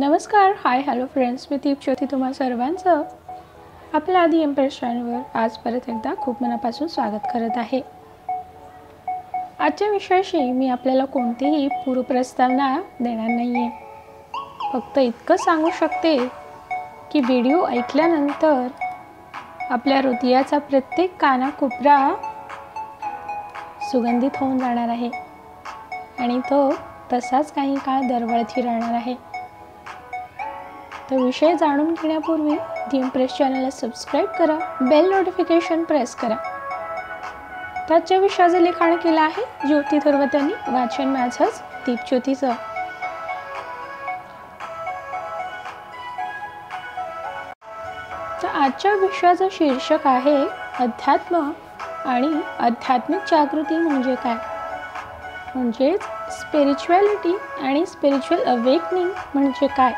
नमस्कार, hi hello friends, मी दीपज्योती तुम्हा सर्वांचं आपल्या आधी इम्प्रेस चॅनलवर आज परत एकदा खूप मनापासून स्वागत करत आहे। आजच्या विषयाशी मी आपल्याला कोणतीही पूर्वप्रस्तावना देणार नाही आहे, फक्त इतकं सांगू शकते की व्हिडिओ ऐकल्यानंतर आपल्या हृदयाचा प्रत्येक कानाकोपरा सुगंधित होऊन जाणार आहे आणि तो तसाच काही काळ दरवळती राहणार आहे। तो विषय जाणून घेण्यापूर्वी दी इम्प्रेस चॅनलला सबस्क्राईब करा, बेल नोटिफिकेशन प्रेस करा। त्याच्या विषयाचे लिखाण केलं आहे ज्योती थोरवतांनी, वाचन माझंच दीपज्योतीचं। तर आजच्या विषयाचं शीर्षक आहे अध्यात्म आणि आध्यात्मिक जागृती म्हणजे काय, म्हणजेच स्पिरिच्युअलिटी आणि स्पिरिच्युअल अवेकनिंग म्हणजे काय।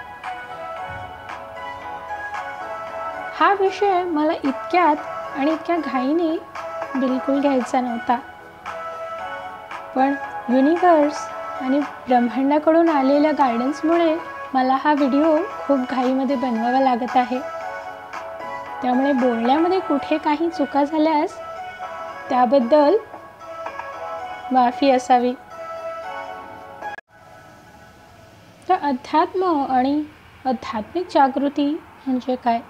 हा विषय मला इतक्यात आणि इतक्या घाईने बिलकुल घ्यायचा नव्हता, पण युनिवर्स आणि ब्रह्मांडाकडून आलेल्या गायडन्समुळे मला हा व्हिडिओ खूप घाईमध्ये बनवावा लागत आहे। त्यामुळे बोलण्यामध्ये कुठे काही चुका झाल्यास त्याबद्दल माफी असावी। तर अध्यात्म आणि आध्यात्मिक जागृती म्हणजे काय,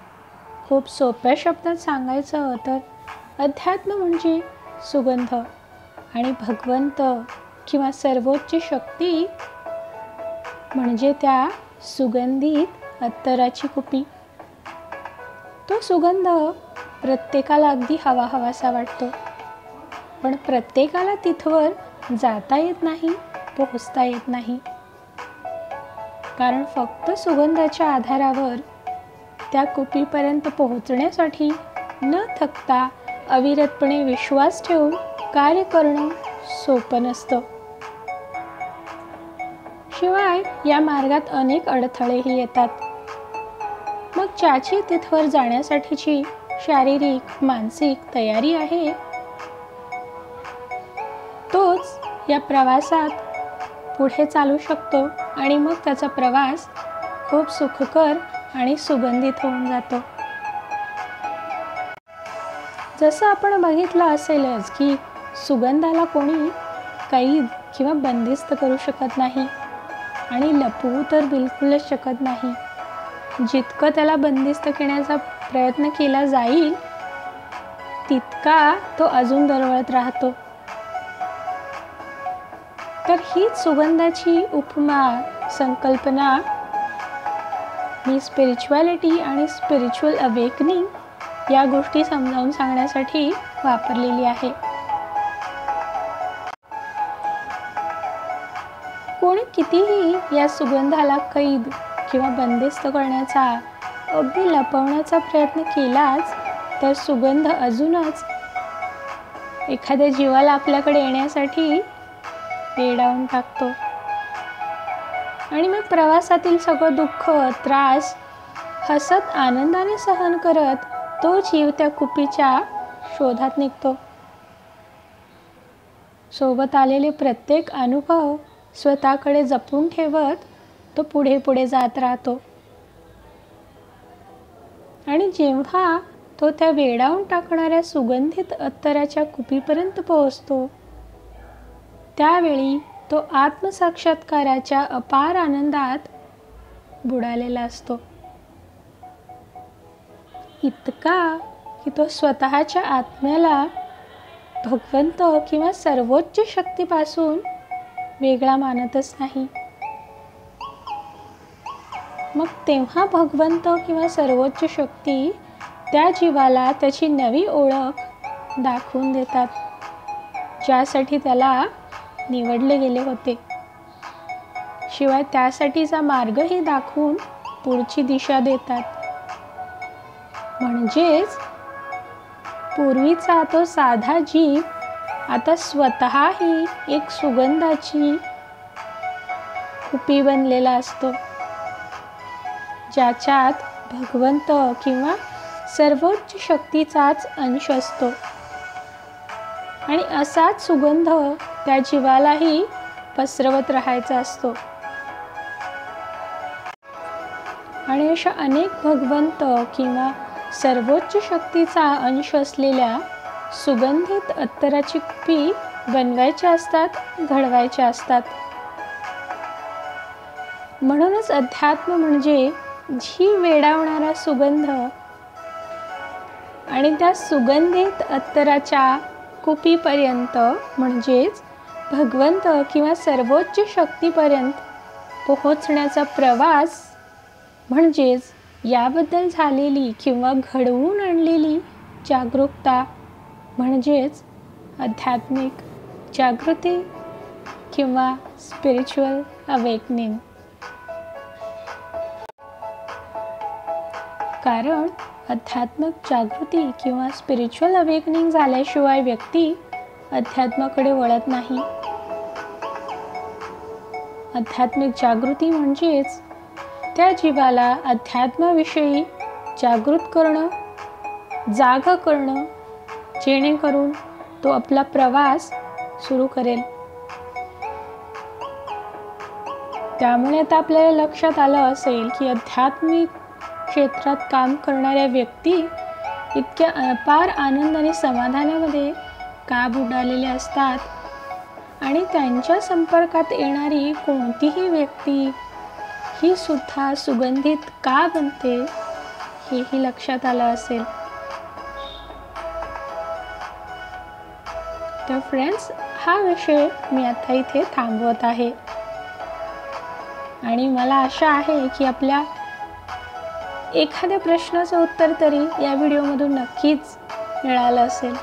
खूप सोप्या शब्दात सांगायचं तर अध्यात्म म्हणजे सुगंध आणि भगवंत किंवा सर्वोच्च शक्ती म्हणजे त्या सुगंधित अत्तराची कुपी। तो सुगंध प्रत्येकाला अगदी हवा हवासा वाटतो, पण प्रत्येकाला तिथवर जाता येत नाही, पोहोचता येत नाही, कारण फक्त सुगंधाच्या आधारावर त्या कुपीपर्यंत पोहोचण्यासाठी न थकता अविरतपणे विश्वास ठेवून कार्य करणं सोपं नसतं। शिवाय या मार्गात अनेक अडथळेही येतात। मग ज्याची तिथवर जाण्यासाठीची शारीरिक मानसिक तयारी आहे तोच या प्रवासात पुढे चालू शकतो आणि मग त्याचा प्रवास खूप सुखकर आणि सुगंधित होऊन जातो। जसं आपण बघितलं असेलच की सुगंधाला कोणी कैद किंवा बंदिस्त करू शकत नाही आणि लपवू तर बिलकुलच शकत नाही। जितकं त्याला बंदिस्त करण्याचा प्रयत्न केला जाईल तितका तो अजून दरवळत राहतो। तर हीच सुगंधाची उपमा संकल्पना मी स्पिरिच्युअलिटी आणि स्पिरिच्युअल अवेकनिंग या गोष्टी समजावून सांगण्यासाठी वापरलेली आहे। कोणी कितीही या सुगंधाला कैद किंवा बंदिस्त करण्याचा अगदी लपवण्याचा प्रयत्न केलाच तर सुगंध अजूनच एखाद्या जीवाला आपल्याकडे येण्यासाठी वेडावून टाकतो आणि मग प्रवासातील सगळं दुःख त्रास हसत आनंदाने सहन करत तो जीव त्या कुपीच्या शोधात निघतो। सोबत आलेले प्रत्येक अनुभव स्वतःकडे जपून ठेवत तो पुढे पुढे जात राहतो आणि जेव्हा तो त्या वेडावून टाकणाऱ्या सुगंधित अत्तराच्या कुपीपर्यंत पोहोचतो त्यावेळी तो आत्मसाक्षात्काराच्या अपार आनंदात बुडालेला असतो, इतका की तो स्वतःच्या आत्म्याला भगवंत किंवा सर्वोच्च शक्तीपासून वेगळा मानतच नाही। मग तेव्हा भगवंत किंवा सर्वोच्च शक्ती त्या जीवाला त्याची नवी ओळख दाखवून देतात ज्यासाठी त्याला निवडले गेले होते। शिवाय त्यासाठीचा मार्गही दाखवून पुढची दिशा देतात। म्हणजेच पूर्वीचा तो साधा जीव आता स्वतःही एक सुगंधाची कुपी बनलेला असतो ज्याच्यात भगवंत किंवा सर्वोच्च शक्तीचाच अंश असतो आणि असाच सुगंध त्या जीवालाही पसरवत राहायचा असतो। आणि अशा अनेक भगवंत किंवा सर्वोच्च शक्तीचा अंश असलेल्या सुगंधित अत्तराची कुपी बनवायच्या असतात, घडवायच्या असतात. म्हणूनच अध्यात्म म्हणजे जी वेडावणारा सुगंध. आणि त्या सुगंधित अत्तराच्या कुपीपर्यंत म्हणजेच भगवंत किंवा सर्वोच्च शक्तीपर्यंत पोहोचण्याचा प्रवास म्हणजेच याबद्दल झालेली किंवा घडवून आणलेली जागरूकता म्हणजेच आध्यात्मिक जागृती किंवा स्पिरिच्युअल अवेकनिंग. कारण आध्यात्मिक जागृती किंवा स्पिरिच्युअल अवेकनिंग झाल्याशिवाय व्यक्ती अध्यात्माकडे वळत नाही. आध्यात्मिक जागृती म्हणजेच त्या जीवाला अध्यात्माविषयी जागृत करणं, जागा करणं, जेणेकरून तो आपला प्रवास सुरू करेल. त्यामुळे आता आपल्याला लक्षात आलं असेल की आध्यात्मिक क्षेत्रात काम करणाऱ्या व्यक्ती इतक्या अपार आनंद आणि समाधानामध्ये का बुडालेले असतात. आणि त्यांच्या संपर्कात येणारी कोणतीही व्यक्ती ही सुद्धा सुगंधित का बनते हेही लक्षात आलं असेल. तर फ्रेंड्स, हा विषय मी आता इथे थांबवत आहे आणि मला आशा आहे की आपल्या एखाद्या प्रश्नाचं उत्तर तरी या व्हिडिओमधून नक्कीच मिळालं असेल.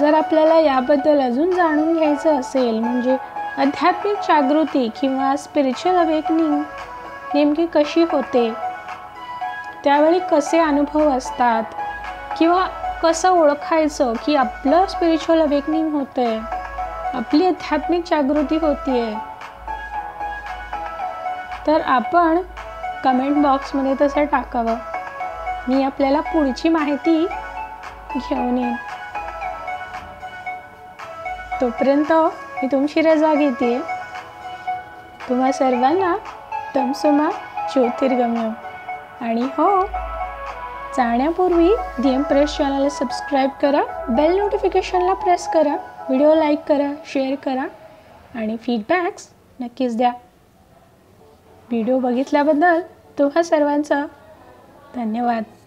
जर आपल्याला याबद्दल अजून जाणून घ्यायचं असेल म्हणजे आध्यात्मिक जागृती किंवा स्पिरिच्युअल अवेकनिंग नेमकी कशी होते, त्यावेळी कसे अनुभव असतात किंवा कसं ओळखायचं की आपलं स्पिरिच्युअल अवेकनिंग होतं आहे, आपली आध्यात्मिक जागृती होती आहे, तर आपण कमेंट बॉक्समध्ये तसं टाकावं. मी आपल्याला पुढची माहिती घेऊन येईन. तोपर्यंत मी तुमची रजा घेते. तुम्हा सर्वांना तमसुमा ज्योतिर्गम्यम. आणि हो, जाण्यापूर्वी DM प्रेस चॅनलला सबस्क्राईब करा, बेल नोटिफिकेशनला प्रेस करा, व्हिडिओ लाईक करा, शेअर करा आणि फीडबॅक्स नक्कीच द्या. व्हिडिओ बघितल्याबद्दल तुम्हा सर्वांचं धन्यवाद.